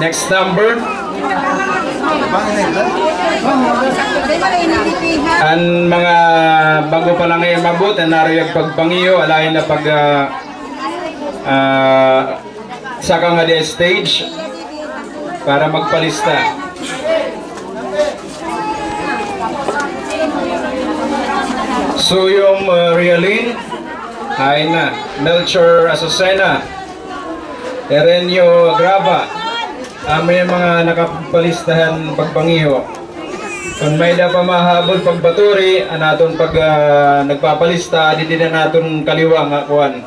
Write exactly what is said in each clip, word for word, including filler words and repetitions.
Next number. Ang mga bago pa lang ngayon mabot na nariyag pagpangiyo, alain na pag uh, uh, saka nga di stage para magpalista. So yung uh, Rialin, ay na, Melchor Azucena, Erenio Agrava, uh, may mga nakapalistahan pagpangiho. Kung may na pamahabol pagbaturi, anaton pag uh, nagpapalista, di din na naton kaliwa nga kuhan.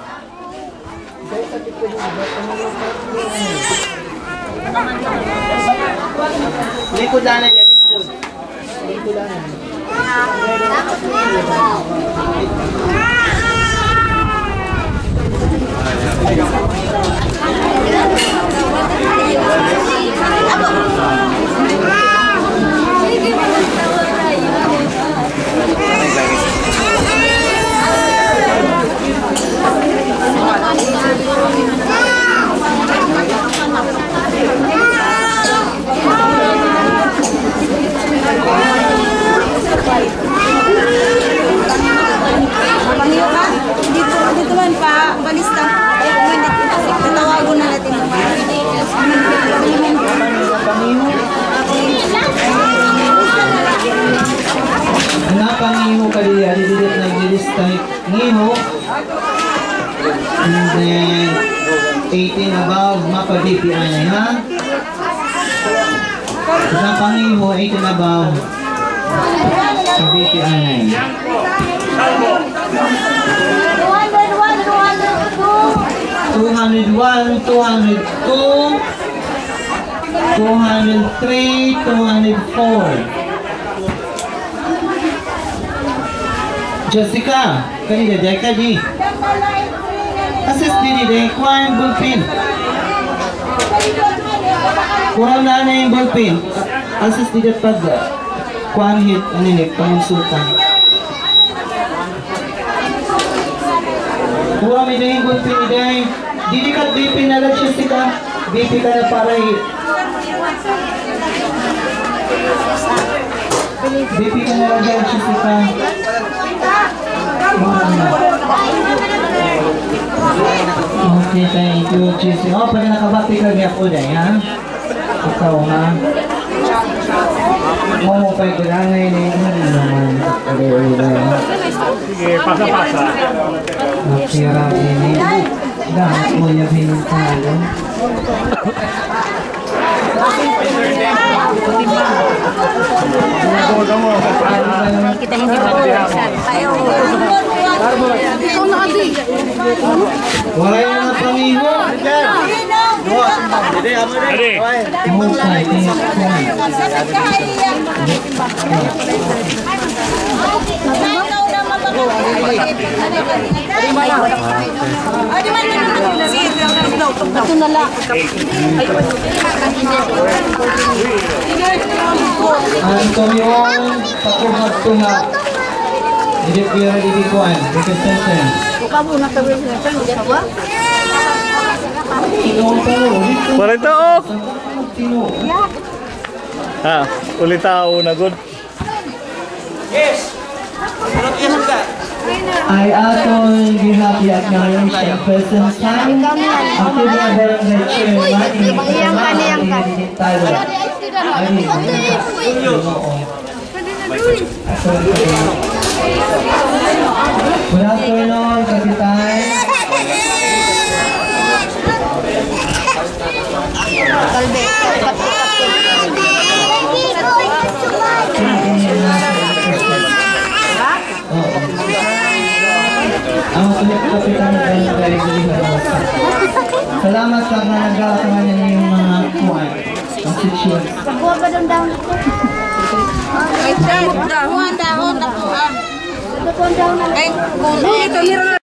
Jessica, kani da Jessica di. Assist dini de kwan bullpen. Kurang na na yung bullpen. Assist dini pag kwan hit ani ni pangusultan. Kurang na yung bullpen ni day. Dini ka B P na lang Jessica. B P ka na para hit. B P ka na lang Jessica. Okay, thank you, Jesse. Oh, pag nakabati ka niya po dahil, ha? Ikaw, ha? Oo, pag kulanay na yun, ano naman? Sige, pasa-pasa. Okay, rami na yun. Dapat mo niya pinagkala. Kita hindi pa nalasan. Ikaw na kasi. Wala yan ang pangiho. Antonio Pakumatuna Didip Bira Didikuan Representation Barito Ha, ulit tao na good Yes ay atong gihapyat ngayon siya presence time akong mga barangay chairman iyang kaniyang kaniyang good afternoon kapitan Ang kapit-kapitan na tayo na tayo salamat sa mga nagkakasama niya yung mga kuwan. Ang sitio. Pagkuha ba doon down? Ay, down. Pagkuha down. Pagkuha down. Ay, kung ito,